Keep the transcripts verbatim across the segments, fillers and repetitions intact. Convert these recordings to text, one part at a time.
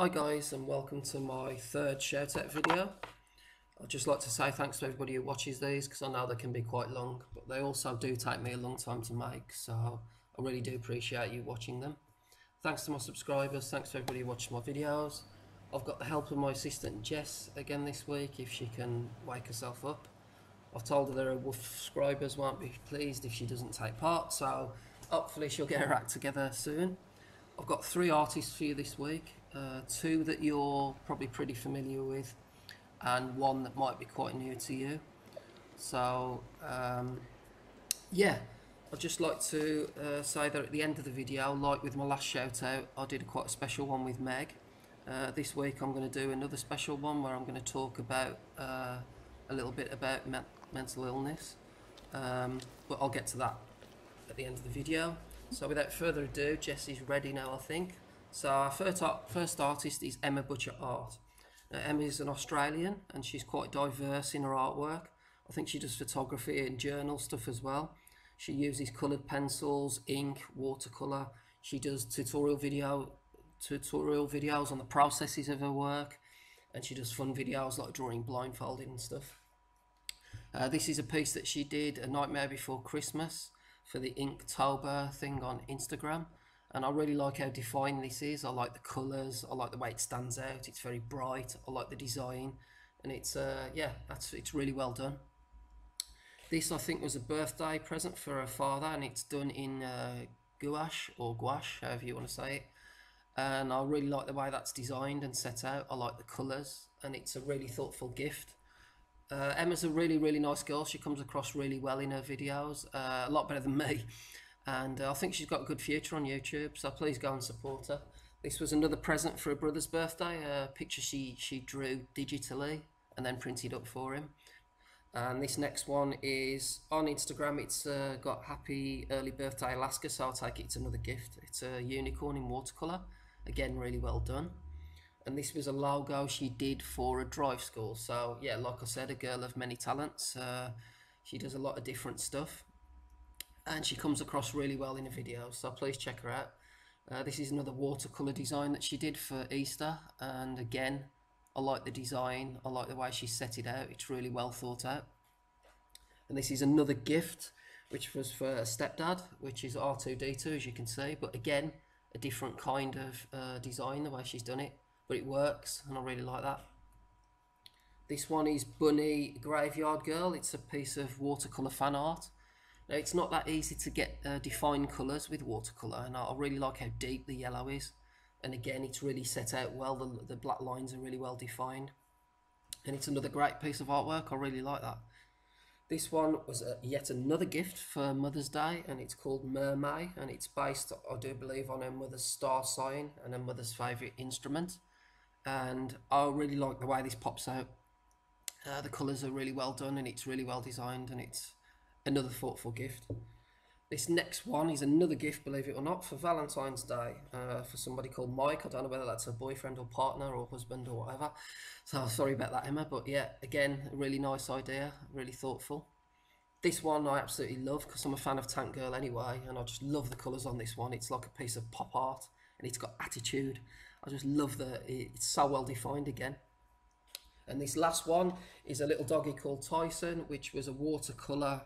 Hi guys, and welcome to my third shout out video. I'd just like to say thanks to everybody who watches these, because I know they can be quite long, but they also do take me a long time to make, so I really do appreciate you watching them. Thanks to my subscribers, thanks to everybody who watches my videos. I've got the help of my assistant Jess again this week, if she can wake herself up. I've told her that her subscribers won't be pleased if she doesn't take part, so hopefully she'll get her act together soon. I've got three artists for you this week, uh, two that you're probably pretty familiar with and one that might be quite new to you. So um, yeah, I'd just like to uh, say that at the end of the video, like with my last shout out, I did a quite a special one with Meg. Uh, this week I'm going to do another special one where I'm going to talk about uh, a little bit about me mental illness, um, but I'll get to that at the end of the video. So without further ado, Jessie's ready now, I think. So our first, art, first artist is Emma Butcher Art. Now, Emma is an Australian and she's quite diverse in her artwork. I think she does photography and journal stuff as well. She uses coloured pencils, ink, watercolour. She does tutorial, video, tutorial videos on the processes of her work, and she does fun videos like drawing blindfolded and stuff. Uh, this is a piece that she did, A Nightmare Before Christmas, for the Inktober thing on Instagram, and I really like how defined this is. I like the colours, I like the way it stands out, it's very bright, I like the design, and it's uh, yeah, that's it's really well done. This I think was a birthday present for her father, and it's done in uh, gouache or gouache, however you want to say it, and I really like the way that's designed and set out. I like the colours, and it's a really thoughtful gift. Uh, Emma's a really, really nice girl. She comes across really well in her videos, uh, a lot better than me. And uh, I think she's got a good future on YouTube, so please go and support her. This was another present for her brother's birthday, a picture she, she drew digitally and then printed up for him. And this next one is on Instagram. It's uh, got Happy Early Birthday Alaska, so I'll take it, it's another gift. It's a unicorn in watercolour, again really well done. And this was a logo she did for a drive school. So yeah, like I said, a girl of many talents. Uh, she does a lot of different stuff, and she comes across really well in a video, so please check her out. Uh, this is another watercolour design that she did for Easter, and again, I like the design, I like the way she set it out, it's really well thought out. And this is another gift, which was for a stepdad, which is R two D two, as you can see, but again, a different kind of uh, design, the way she's done it. But it works, and I really like that. This one is Bunny Graveyard Girl. It's a piece of watercolour fan art. Now, it's not that easy to get uh, defined colours with watercolour, and I really like how deep the yellow is. And again, it's really set out well. The, the black lines are really well defined. And it's another great piece of artwork. I really like that. This one was a, yet another gift for Mother's Day, and it's called Mermaid, and it's based, I do believe, on her mother's star sign and her mother's favourite instrument. And I really like the way this pops out. Uh, the colours are really well done, and it's really well designed, and it's another thoughtful gift. This next one is another gift, believe it or not, for Valentine's Day, uh, for somebody called Mike. I don't know whether that's her boyfriend or partner or husband or whatever, so sorry about that, Emma, but yeah, again, a really nice idea, really thoughtful. This one I absolutely love, because I'm a fan of Tank Girl anyway, and I just love the colours on this one. It's like a piece of pop art, and it's got attitude. I just love that it's so well defined again. And this last one is a little doggy called Tyson, which was a watercolour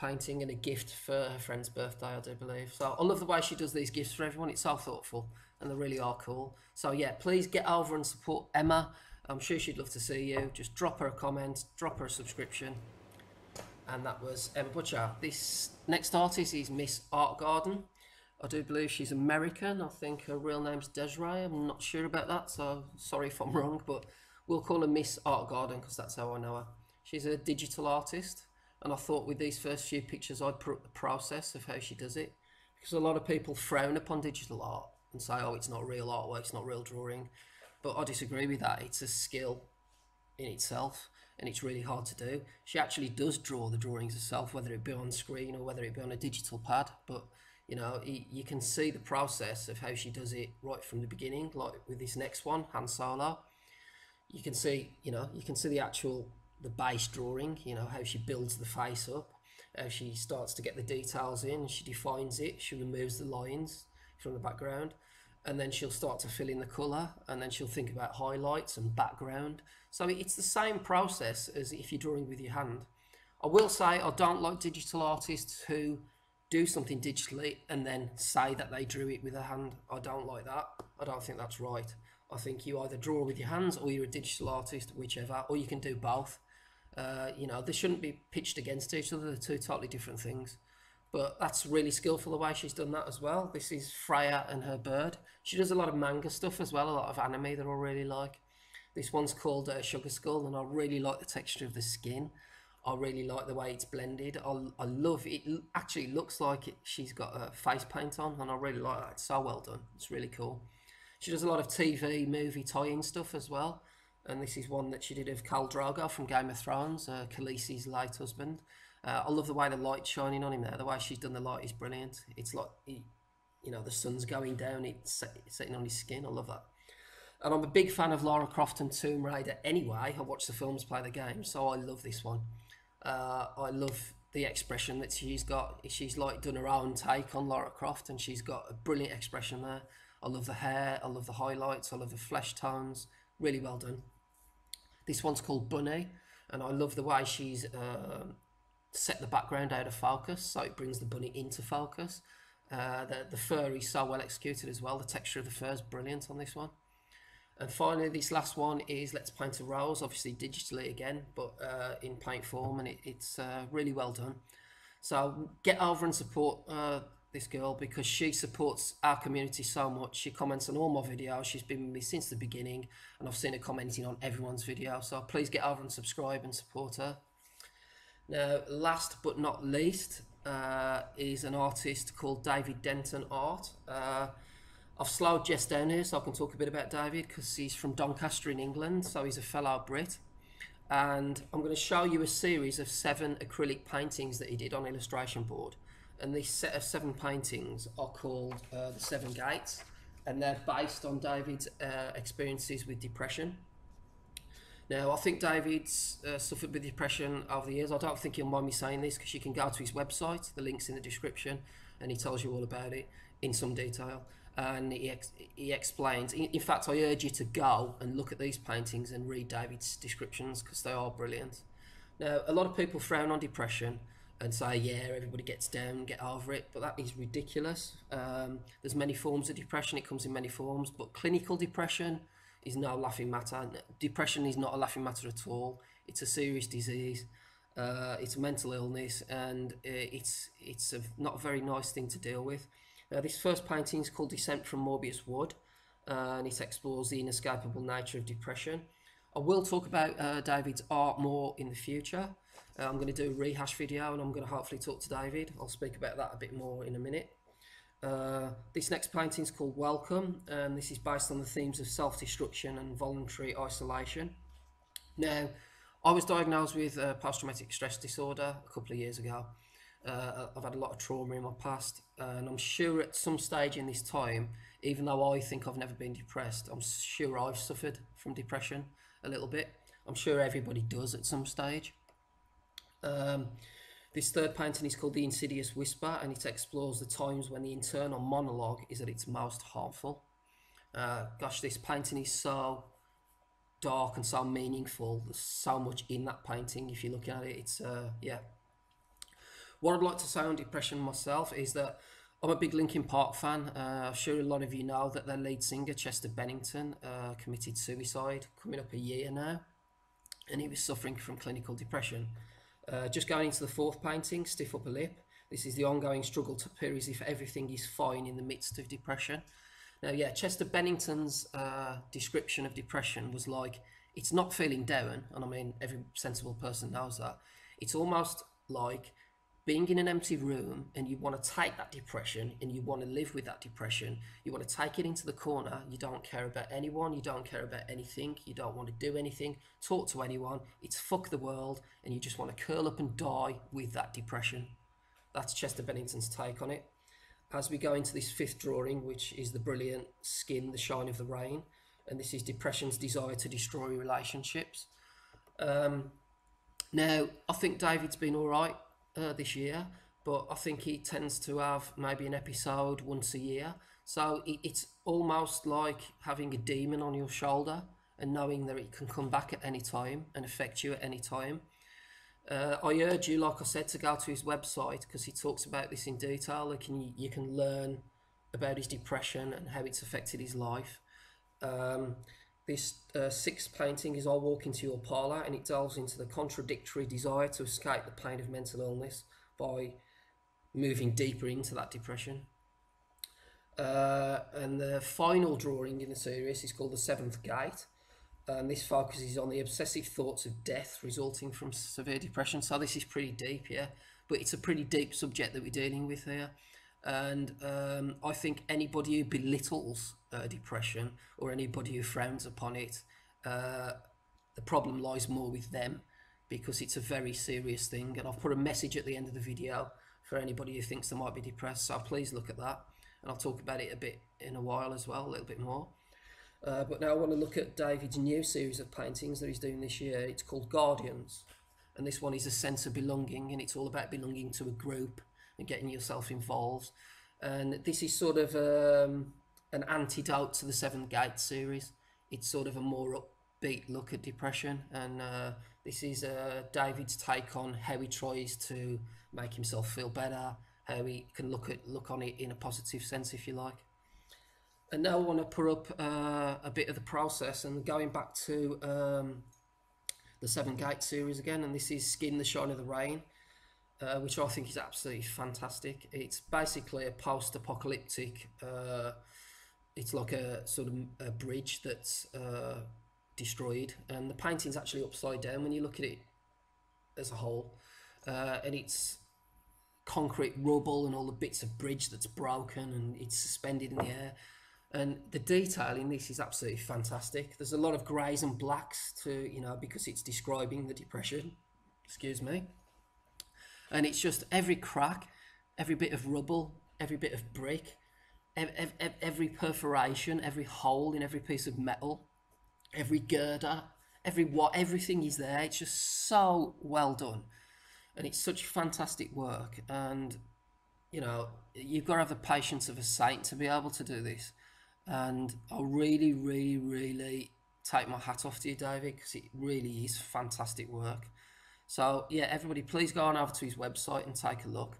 painting and a gift for her friend's birthday, I do believe. So I love the way she does these gifts for everyone. It's so thoughtful, and they really are cool. So yeah, please get over and support Emma. I'm sure she'd love to see you. Just drop her a comment, drop her a subscription. And that was Emma Butcher. This next artist is Miss Art Garden. I do believe she's American. I think her real name's Desiree. I'm not sure about that, so sorry if I'm wrong, but we'll call her Miss Art Garden because that's how I know her. She's a digital artist, and I thought with these first few pictures I'd put the process of how she does it, because a lot of people frown upon digital art and say, oh, it's not real artwork, it's not real drawing, but I disagree with that. It's a skill in itself, and it's really hard to do. She actually does draw the drawings herself, whether it be on screen or whether it be on a digital pad, but you know, you can see the process of how she does it right from the beginning, like with this next one, Han Solo. You can see, you know, you can see the actual, the base drawing, you know, how she builds the face up, how she starts to get the details in, she defines it, she removes the lines from the background, and then she'll start to fill in the colour, and then she'll think about highlights and background. So it's the same process as if you're drawing with your hand. I will say I don't like digital artists who do something digitally and then say that they drew it with a hand. I don't like that. I don't think that's right. I think you either draw with your hands or you're a digital artist, whichever, or you can do both. Uh, you know, they shouldn't be pitched against each other. They're two totally different things. But that's really skillful the way she's done that as well. This is Freya and her bird. She does a lot of manga stuff as well, a lot of anime that I really like. This one's called uh, Sugar Skull, and I really like the texture of the skin. I really like the way it's blended. I, I love it. It actually looks like it, she's got a face paint on, and I really like that. It's so well done. It's really cool. She does a lot of T V, movie tie-in stuff as well. And this is one that she did of Khal Drogo from Game of Thrones, uh, Khaleesi's late husband. Uh, I love the way the light's shining on him there. The way she's done the light is brilliant. It's like, he, you know, the sun's going down, it's, set, it's setting on his skin. I love that. And I'm a big fan of Lara Croft and Tomb Raider anyway. I watch the films, play the games, so I love this one. Uh, I love the expression that she's got. She's like done her own take on Lara Croft, and she's got a brilliant expression there. I love the hair, I love the highlights, I love the flesh tones. Really well done. This one's called Bunny, and I love the way she's uh, set the background out of focus, so it brings the bunny into focus. Uh, the, the fur is so well executed as well. The texture of the fur is brilliant on this one. And finally, this last one is Let's Paint a Rose, obviously digitally again, but uh, in paint form, and it, it's uh, really well done. So get over and support uh, this girl, because she supports our community so much. She comments on all my videos. She's been with me since the beginning, and I've seen her commenting on everyone's video. So please get over and subscribe and support her. Now, last but not least, uh, is an artist called David Denton Art. Uh, I've slowed Jess down here so I can talk a bit about David, because he's from Doncaster in England, so he's a fellow Brit. And I'm going to show you a series of seven acrylic paintings that he did on illustration board. And this set of seven paintings are called uh, the Seven Gates, and they're based on David's uh, experiences with depression. Now, I think David's uh, suffered with depression over the years. I don't think he'll mind me saying this, because you can go to his website, the link's in the description, and he tells you all about it in some detail. And he, ex he explains, in fact, I urge you to go and look at these paintings and read David's descriptions, because they are brilliant. Now, a lot of people frown on depression and say, yeah, everybody gets down, get over it, but that is ridiculous. Um, there's many forms of depression, it comes in many forms, but clinical depression is no laughing matter. Depression is not a laughing matter at all. It's a serious disease, uh, it's a mental illness, and uh, it's, it's a, not a very nice thing to deal with. Now, this first painting is called Descent from Morbius Wood, uh, and it explores the inescapable nature of depression. I will talk about uh, David's art more in the future. Uh, I'm going to do a rehash video, and I'm going to hopefully talk to David. I'll speak about that a bit more in a minute. Uh, this next painting is called Welcome, and this is based on the themes of self-destruction and voluntary isolation. Now, I was diagnosed with uh, post-traumatic stress disorder a couple of years ago. Uh, I've had a lot of trauma in my past, uh, and I'm sure at some stage in this time, even though I think I've never been depressed, I'm sure I've suffered from depression a little bit. I'm sure everybody does at some stage. Um, this third painting is called The Insidious Whisper, and it explores the times when the internal monologue is at its most harmful. Uh, gosh, this painting is so dark and so meaningful. There's so much in that painting. If you're looking at it, it's, uh, yeah. What I'd like to say on depression myself is that I'm a big Linkin Park fan. Uh, I'm sure a lot of you know that their lead singer, Chester Bennington, uh, committed suicide coming up a year now, and he was suffering from clinical depression. Uh, just going into the fourth painting, Stiff Upper Lip. This is the ongoing struggle to appear as if everything is fine in the midst of depression. Now, yeah, Chester Bennington's uh, description of depression was like, it's not feeling down, and I mean, every sensible person knows that. It's almost like being in an empty room, and you want to take that depression, and you want to live with that depression. You want to take it into the corner. You don't care about anyone. You don't care about anything. You don't want to do anything, talk to anyone. It's fuck the world, and you just want to curl up and die with that depression. That's Chester Bennington's take on it. As we go into this fifth drawing, which is the brilliant skin, the shine of the rain, and this is depression's desire to destroy relationships. Um, now, I think David's been all right. Uh, this year, but I think he tends to have maybe an episode once a year. So it, it's almost like having a demon on your shoulder and knowing that it can come back at any time and affect you at any time. Uh, I urge you, like I said, to go to his website, because he talks about this in detail. Like, you, you can learn about his depression and how it's affected his life. Um, this uh, sixth painting is I Walk Into Your Parlour, and it delves into the contradictory desire to escape the pain of mental illness by moving deeper into that depression. Uh, and the final drawing in the series is called The Seventh Gate. And this focuses on the obsessive thoughts of death resulting from severe depression. So this is pretty deep, yeah. But it's a pretty deep subject that we're dealing with here. And um, I think anybody who belittles uh, depression or anybody who frowns upon it, uh, the problem lies more with them, because it's a very serious thing. And I've put a message at the end of the video for anybody who thinks they might be depressed. So please look at that. And I'll talk about it a bit in a while as well, a little bit more. Uh, but now I want to look at David's new series of paintings that he's doing this year. It's called Guardians, and this one is a sense of belonging, and it's all about belonging to a group and getting yourself involved. And this is sort of um, an antidote to the Seventh Gate series. It's sort of a more upbeat look at depression, and uh, this is uh, David's take on how he tries to make himself feel better, how he can look at look on it in a positive sense, if you like. And now I want to put up uh, a bit of the process, and going back to um, the Seven Gate series again, and this is Skin the Shine of the Rain, uh, which I think is absolutely fantastic. It's basically a post-apocalyptic, uh, it's like a sort of a bridge that's uh, destroyed, and the painting's actually upside down when you look at it as a whole, uh, and it's concrete rubble and all the bits of bridge that's broken, and it's suspended in the air. And the detail in this is absolutely fantastic. There's a lot of greys and blacks to, you know, because it's describing the depression, excuse me. And it's just every crack, every bit of rubble, every bit of brick, every perforation, every hole in every piece of metal, every girder, every what, everything is there. It's just so well done. And it's such fantastic work. And, you know, you've got to have the patience of a saint to be able to do this. And I really, really, really take my hat off to you, David, because it really is fantastic work. So, yeah, everybody, please go on over to his website and take a look.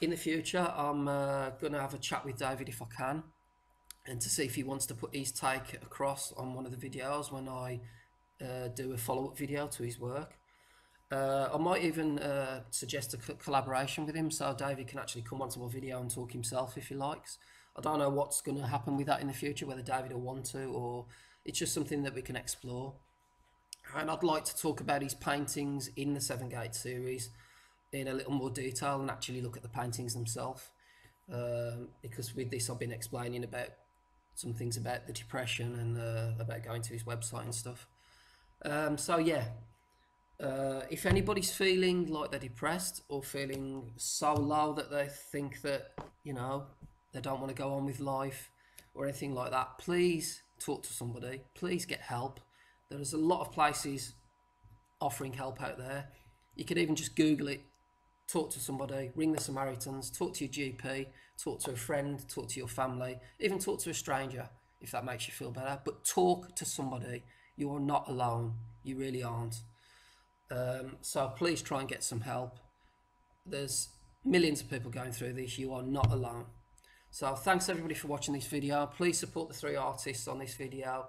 In the future, I'm uh, going to have a chat with David if I can, and to see if he wants to put his take across on one of the videos when I uh, do a follow-up video to his work. Uh, I might even uh, suggest a collaboration with him, so David can actually come onto my video and talk himself if he likes. I don't know what's going to happen with that in the future, whether David will want to, or it's just something that we can explore. And I'd like to talk about his paintings in the Seven Gate series in a little more detail and actually look at the paintings themselves. Um, because with this, I've been explaining about some things about the depression and uh, about going to his website and stuff. Um, so yeah, uh, if anybody's feeling like they're depressed or feeling so low that they think that, you know, they don't want to go on with life or anything like that, please talk to somebody, please get help. There's a lot of places offering help out there. You could even just Google it, talk to somebody, ring the Samaritans, talk to your G P, talk to a friend, talk to your family, even talk to a stranger if that makes you feel better, but talk to somebody. You are not alone, you really aren't. Um, so please try and get some help. There's millions of people going through this, you are not alone. So thanks everybody for watching this video. Please support the three artists on this video,